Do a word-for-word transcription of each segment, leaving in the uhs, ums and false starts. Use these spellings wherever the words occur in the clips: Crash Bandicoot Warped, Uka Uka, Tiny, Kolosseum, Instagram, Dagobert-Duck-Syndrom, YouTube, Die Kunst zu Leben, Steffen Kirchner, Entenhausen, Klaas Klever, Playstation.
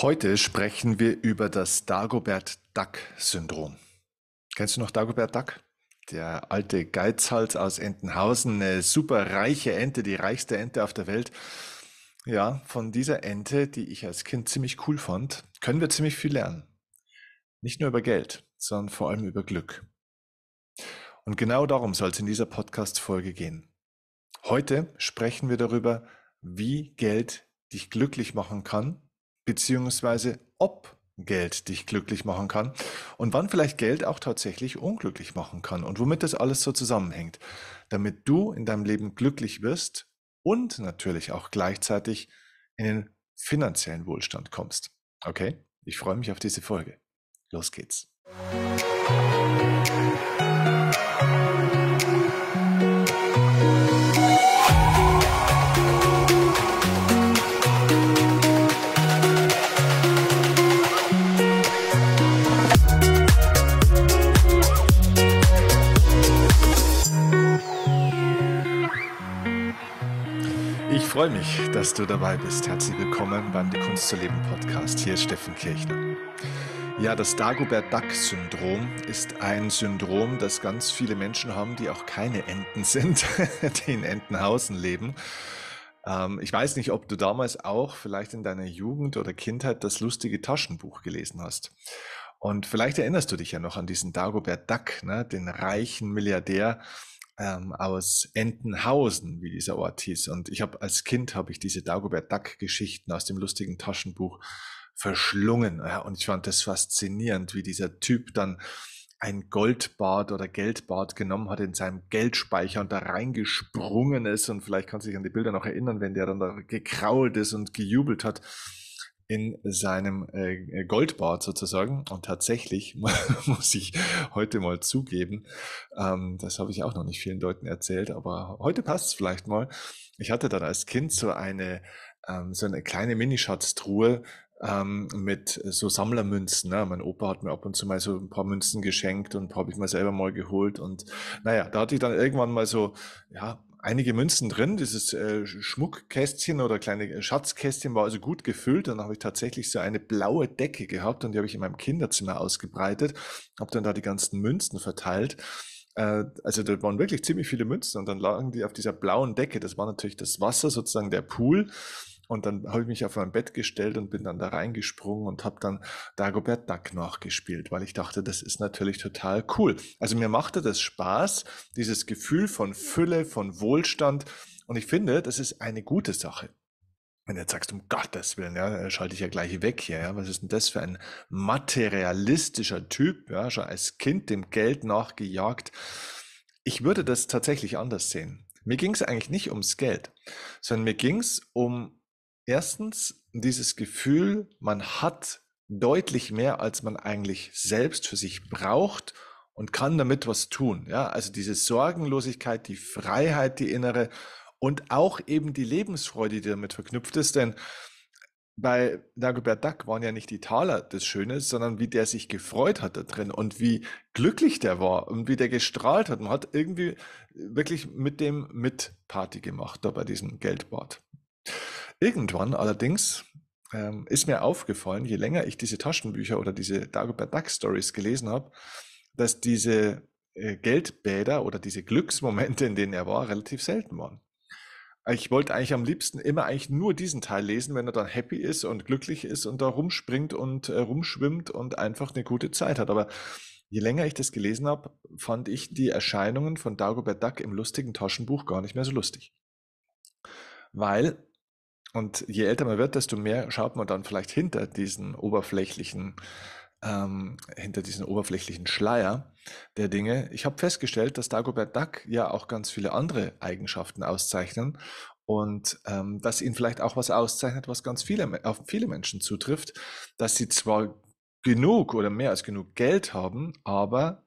Heute sprechen wir über das Dagobert-Duck-Syndrom. Kennst du noch Dagobert Duck? Der alte Geizhals aus Entenhausen, eine super reiche Ente, die reichste Ente auf der Welt. Ja, von dieser Ente, die ich als Kind ziemlich cool fand, können wir ziemlich viel lernen. Nicht nur über Geld, sondern vor allem über Glück. Und genau darum soll es in dieser Podcast-Folge gehen. Heute sprechen wir darüber, wie Geld dich glücklich machen kann, beziehungsweise ob Geld dich glücklich machen kann und wann vielleicht Geld auch tatsächlich unglücklich machen kann und womit das alles so zusammenhängt, damit du in deinem Leben glücklich wirst und natürlich auch gleichzeitig in den finanziellen Wohlstand kommst. Okay, ich freue mich auf diese Folge. Los geht's. Ich freue mich, dass du dabei bist. Herzlich willkommen beim Die Kunst zu Leben Podcast. Hier ist Steffen Kirchner. Ja, das Dagobert-Duck-Syndrom ist ein Syndrom, das ganz viele Menschen haben, die auch keine Enten sind, die in Entenhausen leben. Ähm, ich weiß nicht, ob du damals auch vielleicht in deiner Jugend oder Kindheit das lustige Taschenbuch gelesen hast. Und vielleicht erinnerst du dich ja noch an diesen Dagobert-Duck, ne, den reichen Milliardär, Ähm, aus Entenhausen, wie dieser Ort hieß. Und ich habe als Kind habe ich diese Dagobert-Duck-Geschichten aus dem lustigen Taschenbuch verschlungen. Ja, und ich fand das faszinierend, wie dieser Typ dann ein Goldbad oder Geldbad genommen hat in seinem Geldspeicher und da reingesprungen ist. Und vielleicht kannst du dich an die Bilder noch erinnern, wenn der dann da gekrault ist und gejubelt hat in seinem äh, Goldbad sozusagen. Und tatsächlich muss ich heute mal zugeben, ähm, das habe ich auch noch nicht vielen Leuten erzählt, aber heute passt es vielleicht mal. Ich hatte dann als Kind so eine, ähm, so eine kleine Minischatztruhe ähm, mit so Sammlermünzen. Ne? Mein Opa hat mir ab und zu mal so ein paar Münzen geschenkt und habe ich mir selber mal geholt. Und naja, da hatte ich dann irgendwann mal so, ja, einige Münzen drin, dieses äh, Schmuckkästchen oder kleine Schatzkästchen war also gut gefüllt. Dann habe ich tatsächlich so eine blaue Decke gehabt und die habe ich in meinem Kinderzimmer ausgebreitet, habe dann da die ganzen Münzen verteilt. Äh, also da waren wirklich ziemlich viele Münzen und dann lagen die auf dieser blauen Decke. Das war natürlich das Wasser, sozusagen der Pool. Und dann habe ich mich auf mein Bett gestellt und bin dann da reingesprungen und habe dann Dagobert Duck nachgespielt, weil ich dachte, das ist natürlich total cool. Also mir machte das Spaß, dieses Gefühl von Fülle, von Wohlstand. Und ich finde, das ist eine gute Sache. Wenn du jetzt sagst, um Gottes Willen, ja, schalte ich ja gleich weg hier. Ja, was ist denn das für ein materialistischer Typ? Ja, schon als Kind dem Geld nachgejagt. Ich würde das tatsächlich anders sehen. Mir ging es eigentlich nicht ums Geld, sondern mir ging es um erstens dieses Gefühl, man hat deutlich mehr, als man eigentlich selbst für sich braucht und kann damit was tun. Ja, also diese Sorgenlosigkeit, die Freiheit, die innere und auch eben die Lebensfreude, die damit verknüpft ist. Denn bei Dagobert Duck waren ja nicht die Taler das Schöne, sondern wie der sich gefreut hat da drin und wie glücklich der war und wie der gestrahlt hat. Man hat irgendwie wirklich mit dem Mitparty gemacht da bei diesem Geldbad. Irgendwann allerdings ähm, ist mir aufgefallen, je länger ich diese Taschenbücher oder diese Dagobert Duck Stories gelesen habe, dass diese äh, Geldbäder oder diese Glücksmomente, in denen er war, relativ selten waren. Ich wollte eigentlich am liebsten immer eigentlich nur diesen Teil lesen, wenn er dann happy ist und glücklich ist und da rumspringt und äh, rumschwimmt und einfach eine gute Zeit hat. Aber je länger ich das gelesen habe, fand ich die Erscheinungen von Dagobert Duck im lustigen Taschenbuch gar nicht mehr so lustig. Weil... Und je älter man wird, desto mehr schaut man dann vielleicht hinter diesen oberflächlichen, ähm, hinter diesen oberflächlichen Schleier der Dinge. Ich habe festgestellt, dass Dagobert Duck ja auch ganz viele andere Eigenschaften auszeichnen und ähm, dass ihn vielleicht auch was auszeichnet, was ganz viele, auf viele Menschen zutrifft, dass sie zwar genug oder mehr als genug Geld haben, aber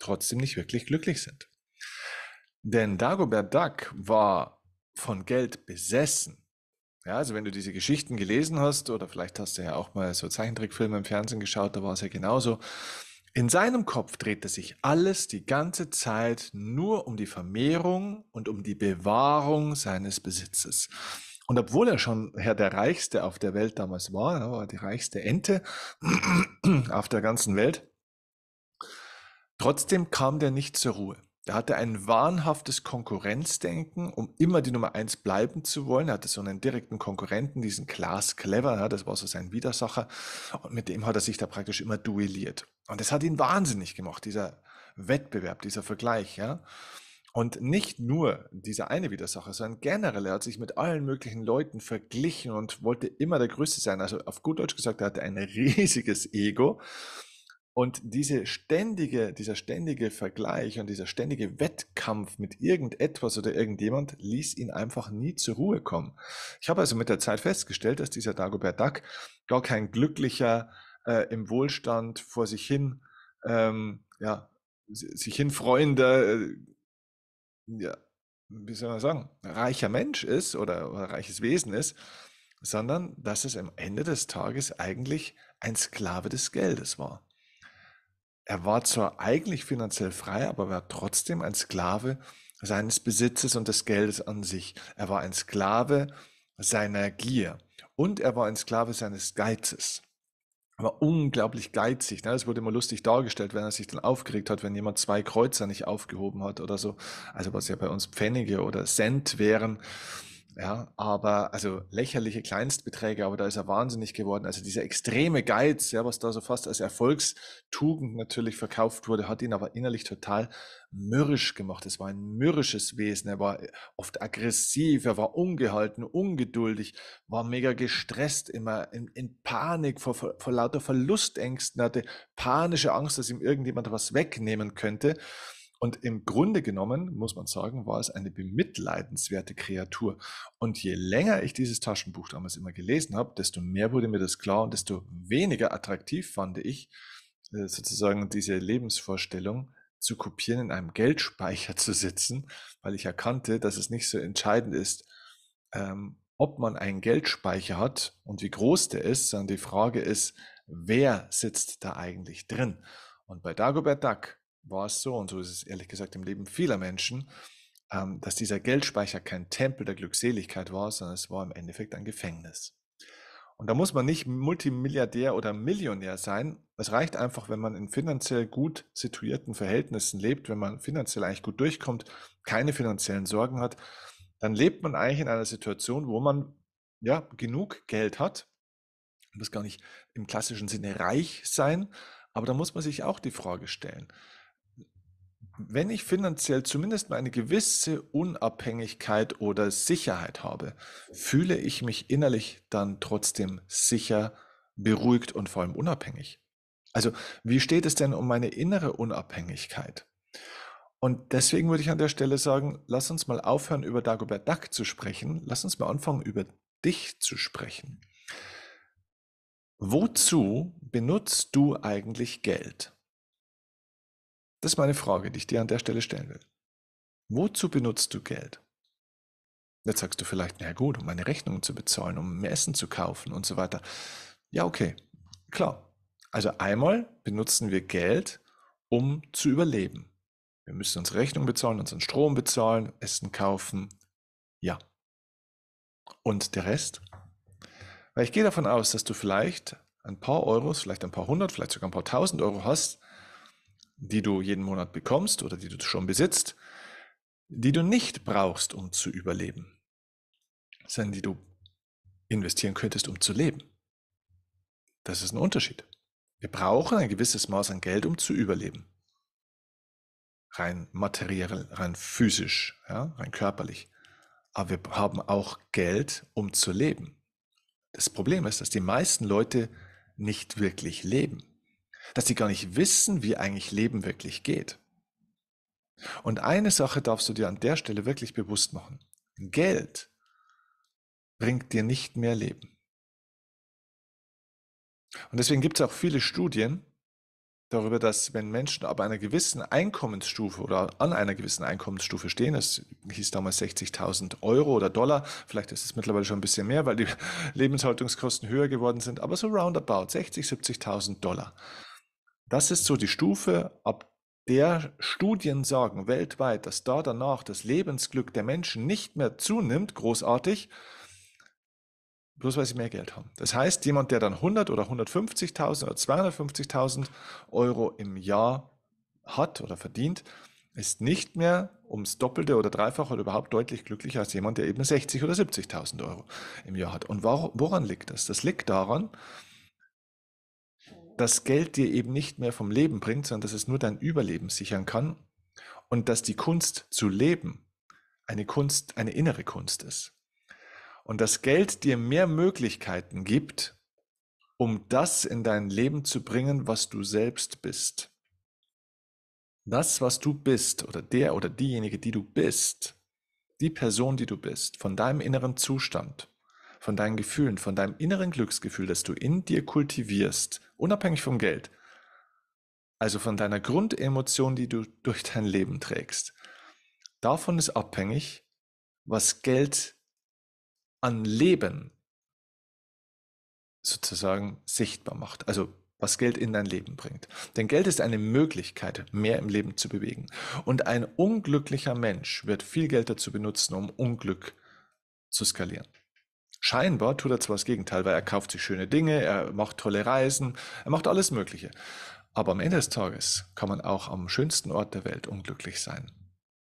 trotzdem nicht wirklich glücklich sind. Denn Dagobert Duck war von Geld besessen. Ja, also wenn du diese Geschichten gelesen hast oder vielleicht hast du ja auch mal so Zeichentrickfilme im Fernsehen geschaut, da war es ja genauso. In seinem Kopf drehte sich alles die ganze Zeit nur um die Vermehrung und um die Bewahrung seines Besitzes. Und obwohl er schon Herr der Reichste auf der Welt damals war, er war die reichste Ente auf der ganzen Welt, trotzdem kam der nicht zur Ruhe. Der hatte ein wahnhaftes Konkurrenzdenken, um immer die Nummer eins bleiben zu wollen. Er hatte so einen direkten Konkurrenten, diesen Klaas Klever, ja, das war so sein Widersacher. Und mit dem hat er sich da praktisch immer duelliert. Und das hat ihn wahnsinnig gemacht, dieser Wettbewerb, dieser Vergleich. Ja. Und nicht nur dieser eine Widersacher, sondern generell, er hat sich mit allen möglichen Leuten verglichen und wollte immer der Größte sein. Also auf gut Deutsch gesagt, er hatte ein riesiges Ego. Und diese ständige, dieser ständige Vergleich und dieser ständige Wettkampf mit irgendetwas oder irgendjemand ließ ihn einfach nie zur Ruhe kommen. Ich habe also mit der Zeit festgestellt, dass dieser Dagobert Duck gar kein glücklicher, äh, im Wohlstand vor sich hin, ähm, ja, sich hin freuender, äh, ja, wie soll man sagen, reicher Mensch ist oder, oder reiches Wesen ist, sondern dass es am Ende des Tages eigentlich ein Sklave des Geldes war. Er war zwar eigentlich finanziell frei, aber war trotzdem ein Sklave seines Besitzes und des Geldes an sich. Er war ein Sklave seiner Gier und er war ein Sklave seines Geizes. Er war unglaublich geizig, ne? Das wurde immer lustig dargestellt, wenn er sich dann aufgeregt hat, wenn jemand zwei Kreuzer nicht aufgehoben hat oder so. Also was ja bei uns Pfennige oder Cent wären. Ja, aber, also lächerliche Kleinstbeträge, aber da ist er wahnsinnig geworden. Also dieser extreme Geiz, ja, was da so fast als Erfolgstugend natürlich verkauft wurde, hat ihn aber innerlich total mürrisch gemacht. Es war ein mürrisches Wesen. Er war oft aggressiv, er war ungehalten, ungeduldig, war mega gestresst, immer in, in Panik vor, vor, vor lauter Verlustängsten, hatte panische Angst, dass ihm irgendjemand was wegnehmen könnte. Und im Grunde genommen, muss man sagen, war es eine bemitleidenswerte Kreatur. Und je länger ich dieses Taschenbuch damals immer gelesen habe, desto mehr wurde mir das klar und desto weniger attraktiv fand ich, sozusagen diese Lebensvorstellung zu kopieren, in einem Geldspeicher zu sitzen, weil ich erkannte, dass es nicht so entscheidend ist, ähm, ob man einen Geldspeicher hat und wie groß der ist, sondern die Frage ist, wer sitzt da eigentlich drin? Und bei Dagobert Duck war es so, und so ist es ehrlich gesagt im Leben vieler Menschen, ähm, dass dieser Geldspeicher kein Tempel der Glückseligkeit war, sondern es war im Endeffekt ein Gefängnis. Und da muss man nicht Multimilliardär oder Millionär sein. Es reicht einfach, wenn man in finanziell gut situierten Verhältnissen lebt, wenn man finanziell eigentlich gut durchkommt, keine finanziellen Sorgen hat, dann lebt man eigentlich in einer Situation, wo man ja genug Geld hat. Man muss gar nicht im klassischen Sinne reich sein, aber da muss man sich auch die Frage stellen, wenn ich finanziell zumindest mal eine gewisse Unabhängigkeit oder Sicherheit habe, fühle ich mich innerlich dann trotzdem sicher, beruhigt und vor allem unabhängig? Also wie steht es denn um meine innere Unabhängigkeit? Und deswegen würde ich an der Stelle sagen, lass uns mal aufhören, über Dagobert Duck zu sprechen. Lass uns mal anfangen, über dich zu sprechen. Wozu benutzt du eigentlich Geld? Das ist meine Frage, die ich dir an der Stelle stellen will. Wozu benutzt du Geld? Jetzt sagst du vielleicht, na gut, um meine Rechnungen zu bezahlen, um mehr Essen zu kaufen und so weiter. Ja, okay, klar. Also einmal benutzen wir Geld, um zu überleben. Wir müssen unsere Rechnung bezahlen, unseren Strom bezahlen, Essen kaufen. Ja. Und der Rest? Weil ich gehe davon aus, dass du vielleicht ein paar Euros, vielleicht ein paar hundert, vielleicht sogar ein paar tausend Euro hast, die du jeden Monat bekommst oder die du schon besitzt, die du nicht brauchst, um zu überleben, sondern die du investieren könntest, um zu leben. Das ist ein Unterschied. Wir brauchen ein gewisses Maß an Geld, um zu überleben. Rein materiell, rein physisch, ja, rein körperlich. Aber wir haben auch Geld, um zu leben. Das Problem ist, dass die meisten Leute nicht wirklich leben, dass sie gar nicht wissen, wie eigentlich Leben wirklich geht. Und eine Sache darfst du dir an der Stelle wirklich bewusst machen. Geld bringt dir nicht mehr Leben. Und deswegen gibt es auch viele Studien darüber, dass wenn Menschen ab einer gewissen Einkommensstufe oder an einer gewissen Einkommensstufe stehen, das hieß damals sechzigtausend Euro oder Dollar, vielleicht ist es mittlerweile schon ein bisschen mehr, weil die Lebenshaltungskosten höher geworden sind, aber so roundabout sechzigtausend, siebzigtausend Dollar. Das ist so die Stufe, ab der Studien sagen weltweit, dass da danach das Lebensglück der Menschen nicht mehr zunimmt, großartig, bloß weil sie mehr Geld haben. Das heißt, jemand, der dann hundert oder hundertfünfzigtausend oder zweihundertfünfzigtausend Euro im Jahr hat oder verdient, ist nicht mehr ums Doppelte oder Dreifache oder überhaupt deutlich glücklicher als jemand, der eben sechzig oder siebzigtausend Euro im Jahr hat. Und woran liegt das? Das liegt daran, dass Geld dir eben nicht mehr vom Leben bringt, sondern dass es nur dein Überleben sichern kann und dass die Kunst zu leben eine Kunst, eine innere Kunst ist. Und dass Geld dir mehr Möglichkeiten gibt, um das in dein Leben zu bringen, was du selbst bist. Das, was du bist, oder der oder diejenige, die du bist, die Person, die du bist, von deinem inneren Zustand, von deinen Gefühlen, von deinem inneren Glücksgefühl, das du in dir kultivierst, unabhängig vom Geld, also von deiner Grundemotion, die du durch dein Leben trägst, davon ist abhängig, was Geld an Leben sozusagen sichtbar macht, also was Geld in dein Leben bringt. Denn Geld ist eine Möglichkeit, mehr im Leben zu bewegen. Und ein unglücklicher Mensch wird viel Geld dazu benutzen, um Unglück zu skalieren. Scheinbar tut er zwar das Gegenteil, weil er kauft sich schöne Dinge, er macht tolle Reisen, er macht alles Mögliche. Aber am Ende des Tages kann man auch am schönsten Ort der Welt unglücklich sein.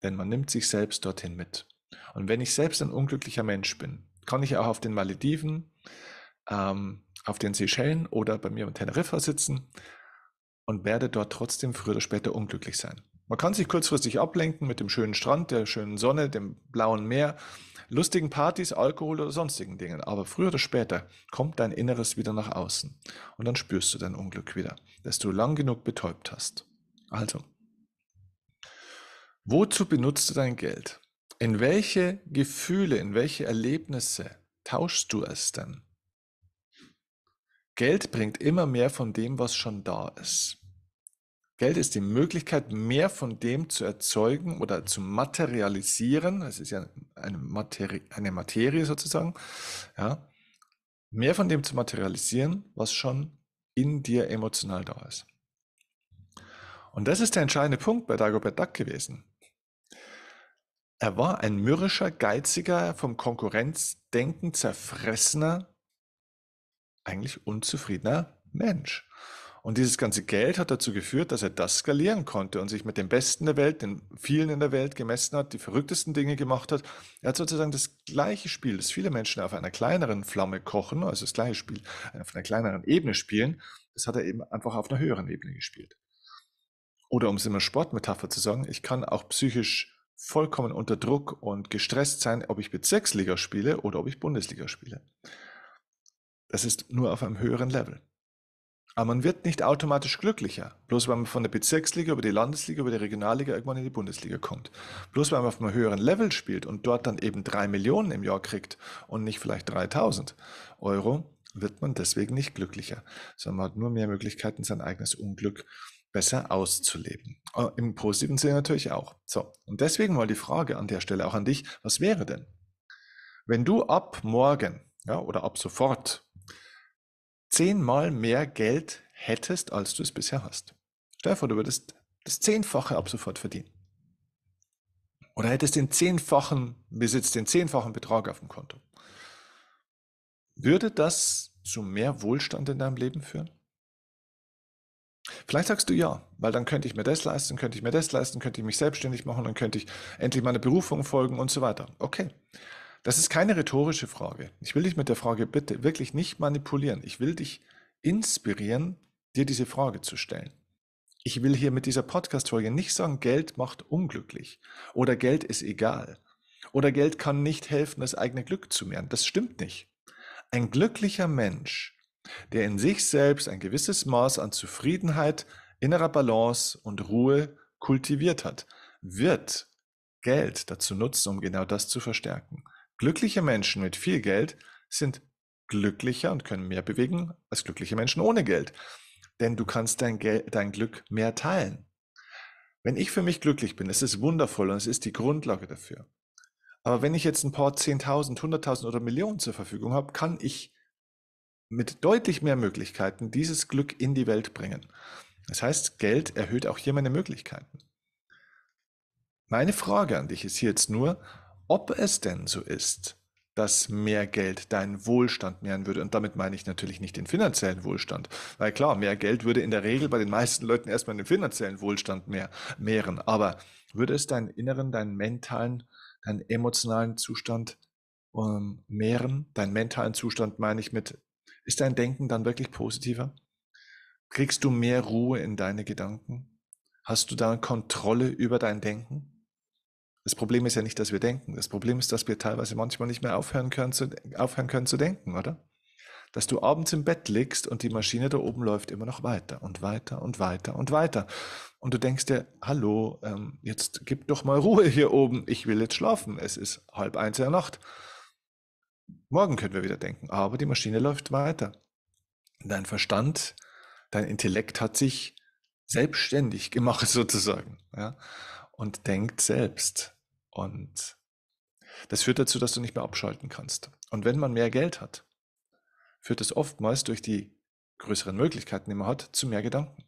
Denn man nimmt sich selbst dorthin mit. Und wenn ich selbst ein unglücklicher Mensch bin, kann ich auch auf den Malediven, ähm, auf den Seychellen oder bei mir in Teneriffa sitzen und werde dort trotzdem früher oder später unglücklich sein. Man kann sich kurzfristig ablenken mit dem schönen Strand, der schönen Sonne, dem blauen Meer, lustigen Partys, Alkohol oder sonstigen Dingen. Aber früher oder später kommt dein Inneres wieder nach außen und dann spürst du dein Unglück wieder, das du lang genug betäubt hast. Also, wozu benutzt du dein Geld? In welche Gefühle, in welche Erlebnisse tauschst du es denn? Geld bringt immer mehr von dem, was schon da ist. Geld ist die Möglichkeit, mehr von dem zu erzeugen oder zu materialisieren. Es ist ja eine Materie, eine Materie sozusagen. Ja, mehr von dem zu materialisieren, was schon in dir emotional da ist. Und das ist der entscheidende Punkt bei Dagobert Duck gewesen. Er war ein mürrischer, geiziger, vom Konkurrenzdenken zerfressener, eigentlich unzufriedener Mensch. Und dieses ganze Geld hat dazu geführt, dass er das skalieren konnte und sich mit den Besten der Welt, den vielen in der Welt gemessen hat, die verrücktesten Dinge gemacht hat. Er hat sozusagen das gleiche Spiel, das viele Menschen auf einer kleineren Flamme kochen, also das gleiche Spiel auf einer kleineren Ebene spielen, das hat er eben einfach auf einer höheren Ebene gespielt. Oder um es in einer Sportmetapher zu sagen, ich kann auch psychisch vollkommen unter Druck und gestresst sein, ob ich Bezirksliga spiele oder ob ich Bundesliga spiele. Das ist nur auf einem höheren Level. Aber man wird nicht automatisch glücklicher, bloß weil man von der Bezirksliga über die Landesliga, über die Regionalliga irgendwann in die Bundesliga kommt. Bloß weil man auf einem höheren Level spielt und dort dann eben drei Millionen im Jahr kriegt und nicht vielleicht dreitausend Euro, wird man deswegen nicht glücklicher, sondern man hat nur mehr Möglichkeiten, sein eigenes Unglück besser auszuleben. Im positiven Sinne natürlich auch. So, und deswegen mal die Frage an der Stelle auch an dich, was wäre denn, wenn du ab morgen, ja, oder ab sofort zehnmal mehr Geld hättest, als du es bisher hast. Stell dir vor, du würdest das Zehnfache ab sofort verdienen. Oder hättest den zehnfachen Besitz, den zehnfachen Betrag auf dem Konto. Würde das zu mehr Wohlstand in deinem Leben führen? Vielleicht sagst du ja, weil dann könnte ich mir das leisten, könnte ich mir das leisten, könnte ich mich selbstständig machen, dann könnte ich endlich meiner Berufung folgen und so weiter. Okay. Das ist keine rhetorische Frage. Ich will dich mit der Frage bitte wirklich nicht manipulieren. Ich will dich inspirieren, dir diese Frage zu stellen. Ich will hier mit dieser Podcast-Folge nicht sagen, Geld macht unglücklich oder Geld ist egal oder Geld kann nicht helfen, das eigene Glück zu mehren. Das stimmt nicht. Ein glücklicher Mensch, der in sich selbst ein gewisses Maß an Zufriedenheit, innerer Balance und Ruhe kultiviert hat, wird Geld dazu nutzen, um genau das zu verstärken. Glückliche Menschen mit viel Geld sind glücklicher und können mehr bewegen als glückliche Menschen ohne Geld. Denn du kannst dein, Gel- dein Glück mehr teilen. Wenn ich für mich glücklich bin, es ist wundervoll und es ist die Grundlage dafür. Aber wenn ich jetzt ein paar zehntausend, hunderttausend oder Millionen zur Verfügung habe, kann ich mit deutlich mehr Möglichkeiten dieses Glück in die Welt bringen. Das heißt, Geld erhöht auch hier meine Möglichkeiten. Meine Frage an dich ist hier jetzt nur, ob es denn so ist, dass mehr Geld deinen Wohlstand mehren würde. Und damit meine ich natürlich nicht den finanziellen Wohlstand. Weil klar, mehr Geld würde in der Regel bei den meisten Leuten erstmal den finanziellen Wohlstand mehr, mehren. Aber würde es deinen inneren, deinen mentalen, deinen emotionalen Zustand ähm, mehren? Deinen mentalen Zustand meine ich mit, ist dein Denken dann wirklich positiver? Kriegst du mehr Ruhe in deine Gedanken? Hast du dann Kontrolle über dein Denken? Das Problem ist ja nicht, dass wir denken. Das Problem ist, dass wir teilweise manchmal nicht mehr aufhören können zu, aufhören können zu denken, oder? Dass du abends im Bett liegst und die Maschine da oben läuft immer noch weiter und weiter und weiter und weiter. Und du denkst dir, hallo, ähm, jetzt gib doch mal Ruhe hier oben. Ich will jetzt schlafen. Es ist halb eins in der Nacht. Morgen können wir wieder denken, aber die Maschine läuft weiter. Dein Verstand, dein Intellekt hat sich selbstständig gemacht sozusagen, ja, und denkt selbst. Und das führt dazu, dass du nicht mehr abschalten kannst. Und wenn man mehr Geld hat, führt das oftmals durch die größeren Möglichkeiten, die man hat, zu mehr Gedanken.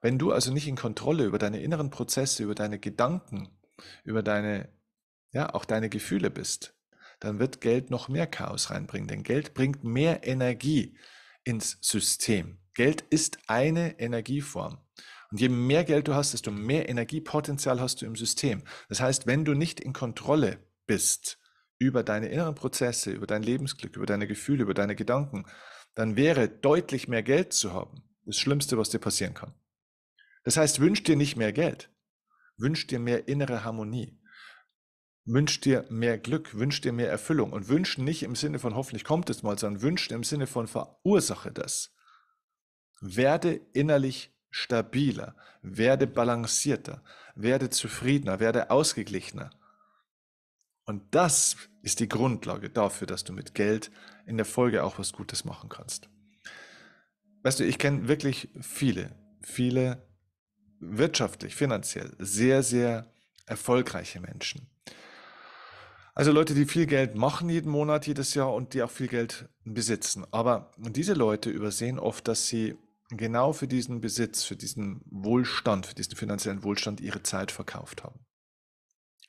Wenn du also nicht in Kontrolle über deine inneren Prozesse, über deine Gedanken, über deine, ja, auch deine Gefühle bist, dann wird Geld noch mehr Chaos reinbringen. Denn Geld bringt mehr Energie ins System. Geld ist eine Energieform. Und je mehr Geld du hast, desto mehr Energiepotenzial hast du im System. Das heißt, wenn du nicht in Kontrolle bist über deine inneren Prozesse, über dein Lebensglück, über deine Gefühle, über deine Gedanken, dann wäre deutlich mehr Geld zu haben das Schlimmste, was dir passieren kann. Das heißt, wünsch dir nicht mehr Geld. Wünsch dir mehr innere Harmonie. Wünsch dir mehr Glück, wünsch dir mehr Erfüllung. Und wünsch nicht im Sinne von hoffentlich kommt es mal, sondern wünsch im Sinne von verursache das. Werde innerlich stabiler, werde balancierter, werde zufriedener, werde ausgeglichener. Und das ist die Grundlage dafür, dass du mit Geld in der Folge auch was Gutes machen kannst. Weißt du, ich kenne wirklich viele, viele wirtschaftlich, finanziell sehr, sehr erfolgreiche Menschen. Also Leute, die viel Geld machen jeden Monat, jedes Jahr und die auch viel Geld besitzen. Aber diese Leute übersehen oft, dass sie genau für diesen Besitz, für diesen Wohlstand, für diesen finanziellen Wohlstand ihre Zeit verkauft haben.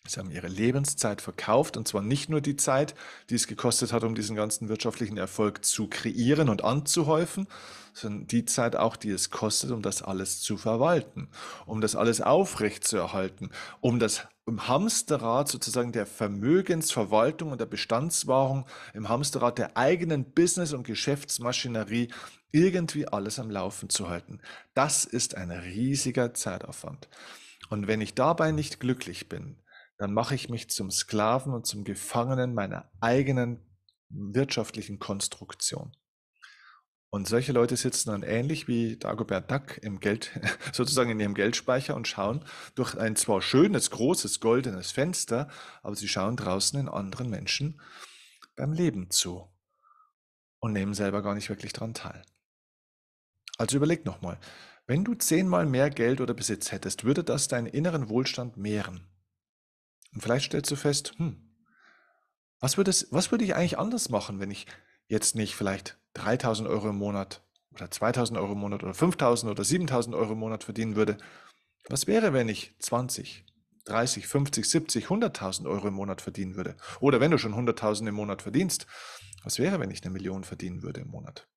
Sie haben ihre Lebenszeit verkauft, und zwar nicht nur die Zeit, die es gekostet hat, um diesen ganzen wirtschaftlichen Erfolg zu kreieren und anzuhäufen, sondern die Zeit auch, die es kostet, um das alles zu verwalten, um das alles aufrechtzuerhalten, um das im Hamsterrad sozusagen der Vermögensverwaltung und der Bestandswahrung, im Hamsterrad der eigenen Business- und Geschäftsmaschinerie irgendwie alles am Laufen zu halten. Das ist ein riesiger Zeitaufwand. Und wenn ich dabei nicht glücklich bin, dann mache ich mich zum Sklaven und zum Gefangenen meiner eigenen wirtschaftlichen Konstruktion. Und solche Leute sitzen dann ähnlich wie Dagobert Duck im Geld, sozusagen in ihrem Geldspeicher und schauen durch ein zwar schönes, großes, goldenes Fenster, aber sie schauen draußen in anderen Menschen beim Leben zu und nehmen selber gar nicht wirklich daran teil. Also überleg nochmal, wenn du zehnmal mehr Geld oder Besitz hättest, würde das deinen inneren Wohlstand mehren? Und vielleicht stellst du fest, hm, was würde es, was würde ich eigentlich anders machen, wenn ich jetzt nicht vielleicht dreitausend Euro im Monat oder zweitausend Euro im Monat oder fünftausend oder siebentausend Euro im Monat verdienen würde? Was wäre, wenn ich zwanzig, dreißig, fünfzig, siebzig, hunderttausend Euro im Monat verdienen würde? Oder wenn du schon hunderttausend im Monat verdienst, was wäre, wenn ich eine Million verdienen würde im Monat?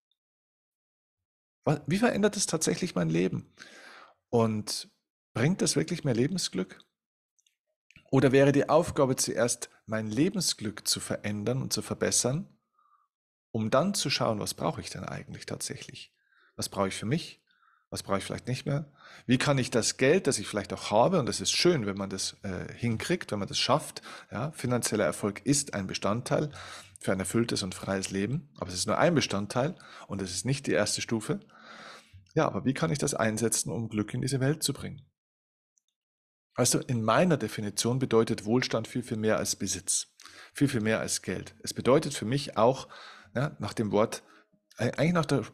Wie verändert es tatsächlich mein Leben? Und bringt das wirklich mehr Lebensglück? Oder wäre die Aufgabe zuerst, mein Lebensglück zu verändern und zu verbessern, um dann zu schauen, was brauche ich denn eigentlich tatsächlich? Was brauche ich für mich? Was brauche ich vielleicht nicht mehr? Wie kann ich das Geld, das ich vielleicht auch habe, und das ist schön, wenn man das äh, hinkriegt, wenn man das schafft, ja, finanzieller Erfolg ist ein Bestandteil für ein erfülltes und freies Leben, aber es ist nur ein Bestandteil und es ist nicht die erste Stufe. Ja, aber wie kann ich das einsetzen, um Glück in diese Welt zu bringen? Weißt du, in meiner Definition bedeutet Wohlstand viel, viel mehr als Besitz, viel, viel mehr als Geld. Es bedeutet für mich auch, ja, nach dem Wort, eigentlich nach der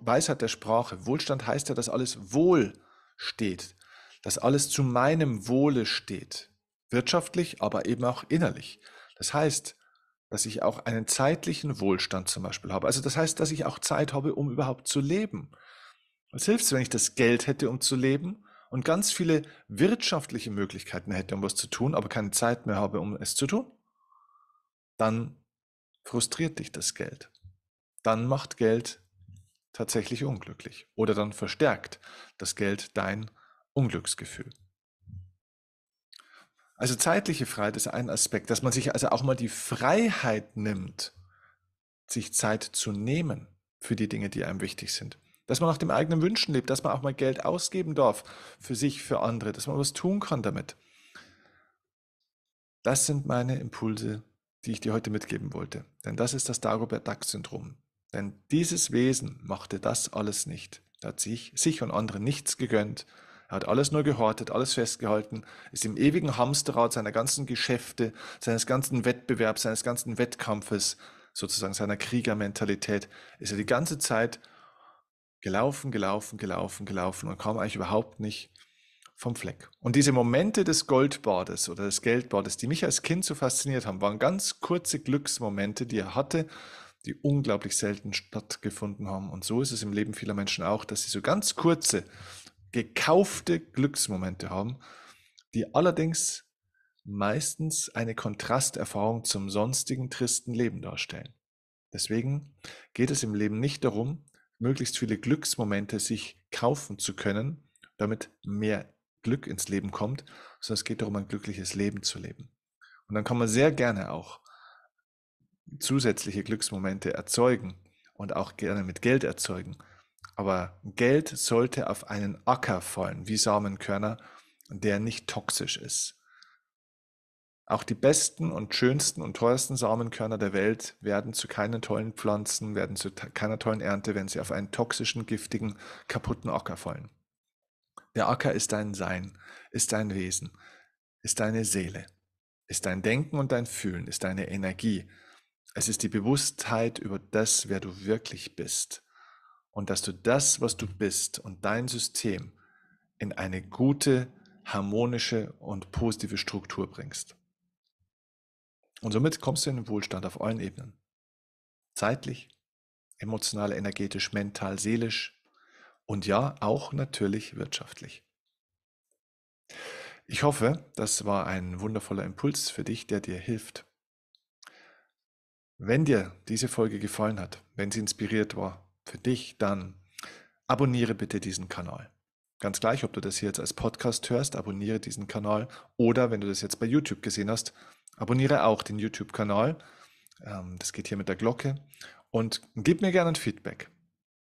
Weisheit der Sprache, Wohlstand heißt ja, dass alles wohl steht, dass alles zu meinem Wohle steht, wirtschaftlich, aber eben auch innerlich. Das heißt, dass ich auch einen zeitlichen Wohlstand zum Beispiel habe. Also das heißt, dass ich auch Zeit habe, um überhaupt zu leben. Was hilft es, wenn ich das Geld hätte, um zu leben? Und ganz viele wirtschaftliche Möglichkeiten hätte, um was zu tun, aber keine Zeit mehr habe, um es zu tun, dann frustriert dich das Geld. Dann macht Geld tatsächlich unglücklich oder dann verstärkt das Geld dein Unglücksgefühl. Also zeitliche Freiheit ist ein Aspekt, dass man sich also auch mal die Freiheit nimmt, sich Zeit zu nehmen für die Dinge, die einem wichtig sind. Dass man nach dem eigenen Wünschen lebt, dass man auch mal Geld ausgeben darf für sich, für andere, dass man was tun kann damit. Das sind meine Impulse, die ich dir heute mitgeben wollte. Denn das ist das Dagobert-Duck-Syndrom. Denn dieses Wesen machte das alles nicht. Er hat sich, sich und anderen nichts gegönnt. Er hat alles nur gehortet, alles festgehalten, ist im ewigen Hamsterrad seiner ganzen Geschäfte, seines ganzen Wettbewerbs, seines ganzen Wettkampfes, sozusagen seiner Kriegermentalität, ist er die ganze Zeit gelaufen, gelaufen, gelaufen, gelaufen und kam eigentlich überhaupt nicht vom Fleck. Und diese Momente des Goldbades oder des Geldbades, die mich als Kind so fasziniert haben, waren ganz kurze Glücksmomente, die er hatte, die unglaublich selten stattgefunden haben. Und so ist es im Leben vieler Menschen auch, dass sie so ganz kurze, gekaufte Glücksmomente haben, die allerdings meistens eine Kontrasterfahrung zum sonstigen tristen Leben darstellen. Deswegen geht es im Leben nicht darum, möglichst viele Glücksmomente sich kaufen zu können, damit mehr Glück ins Leben kommt, sondern es geht darum, ein glückliches Leben zu leben. Und dann kann man sehr gerne auch zusätzliche Glücksmomente erzeugen und auch gerne mit Geld erzeugen. Aber Geld sollte auf einen Acker fallen, wie Samenkörner, der nicht toxisch ist. Auch die besten und schönsten und teuersten Samenkörner der Welt werden zu keinen tollen Pflanzen, werden zu keiner tollen Ernte, wenn sie auf einen toxischen, giftigen, kaputten Acker fallen. Der Acker ist dein Sein, ist dein Wesen, ist deine Seele, ist dein Denken und dein Fühlen, ist deine Energie. Es ist die Bewusstheit über das, wer du wirklich bist. Und dass du das, was du bist und dein System in eine gute, harmonische und positive Struktur bringst. Und somit kommst du in den Wohlstand auf allen Ebenen. Zeitlich, emotional, energetisch, mental, seelisch und ja, auch natürlich wirtschaftlich. Ich hoffe, das war ein wundervoller Impuls für dich, der dir hilft. Wenn dir diese Folge gefallen hat, wenn sie inspiriert war für dich, dann abonniere bitte diesen Kanal. Ganz gleich, ob du das hier jetzt als Podcast hörst, abonniere diesen Kanal oder wenn du das jetzt bei YouTube gesehen hast, abonniere auch den YouTube-Kanal, das geht hier mit der Glocke und gib mir gerne ein Feedback,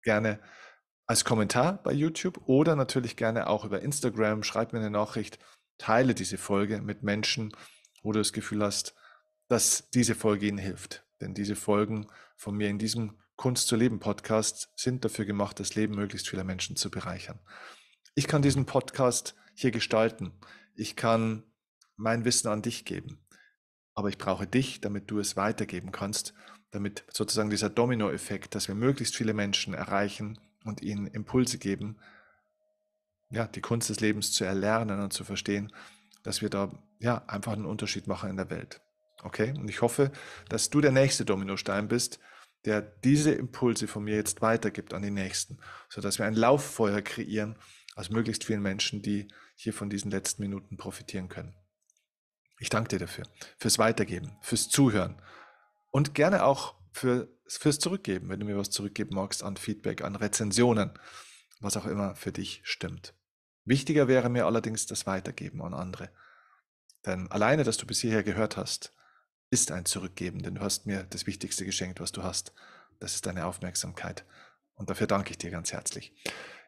gerne als Kommentar bei YouTube oder natürlich gerne auch über Instagram, schreib mir eine Nachricht, teile diese Folge mit Menschen, wo du das Gefühl hast, dass diese Folge ihnen hilft, denn diese Folgen von mir in diesem Kunst zu Leben Podcast sind dafür gemacht, das Leben möglichst vieler Menschen zu bereichern. Ich kann diesen Podcast hier gestalten, ich kann mein Wissen an dich geben. Aber ich brauche dich, damit du es weitergeben kannst, damit sozusagen dieser Domino-Effekt, dass wir möglichst viele Menschen erreichen und ihnen Impulse geben, ja, die Kunst des Lebens zu erlernen und zu verstehen, dass wir da ja einfach einen Unterschied machen in der Welt. Okay? Und ich hoffe, dass du der nächste Dominostein bist, der diese Impulse von mir jetzt weitergibt an die Nächsten, sodass wir ein Lauffeuer kreieren aus möglichst vielen Menschen, die hier von diesen letzten Minuten profitieren können. Ich danke dir dafür, fürs Weitergeben, fürs Zuhören und gerne auch für, fürs Zurückgeben, wenn du mir was zurückgeben magst an Feedback, an Rezensionen, was auch immer für dich stimmt. Wichtiger wäre mir allerdings das Weitergeben an andere. Denn alleine, dass du bis hierher gehört hast, ist ein Zurückgeben, denn du hast mir das Wichtigste geschenkt, was du hast. Das ist deine Aufmerksamkeit und dafür danke ich dir ganz herzlich.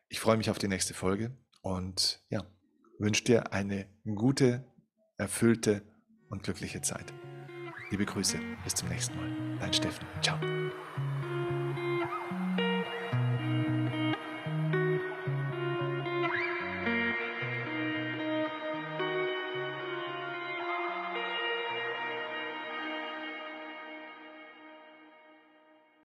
Ich freue mich auf die nächste Folge und ja, wünsche dir eine gute, erfüllte und glückliche Zeit. Liebe Grüße, bis zum nächsten Mal. Dein Steffen. Ciao.